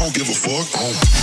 I don't give a fuck.